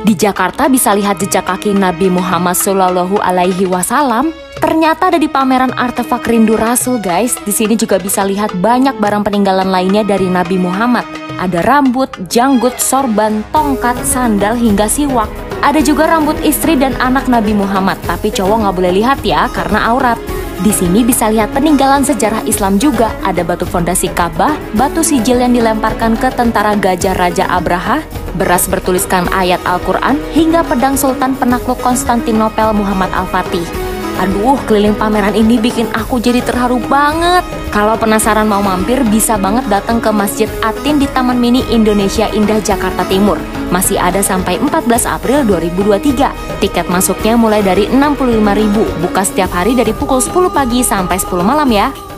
Di Jakarta bisa lihat jejak kaki Nabi Muhammad SAW. Ternyata ada di pameran Artefak Rindu Rasul, guys. Di sini juga bisa lihat banyak barang peninggalan lainnya dari Nabi Muhammad. Ada rambut, janggut, sorban, tongkat, sandal, hingga siwak. Ada juga rambut istri dan anak Nabi Muhammad, tapi cowok nggak boleh lihat ya, karena aurat. Di sini bisa lihat peninggalan sejarah Islam juga. Ada batu fondasi Ka'bah, batu sijil yang dilemparkan ke tentara gajah Raja Abraha, beras bertuliskan ayat Al-Quran, hingga pedang Sultan penakluk Konstantinopel Muhammad Al-Fatih. Aduh, keliling pameran ini bikin aku jadi terharu banget. Kalau penasaran mau mampir, bisa banget datang ke Masjid Atin di Taman Mini Indonesia Indah, Jakarta Timur. Masih ada sampai 14 April 2023. Tiket masuknya mulai dari 65.000, buka setiap hari dari pukul 10 pagi sampai 10 malam ya.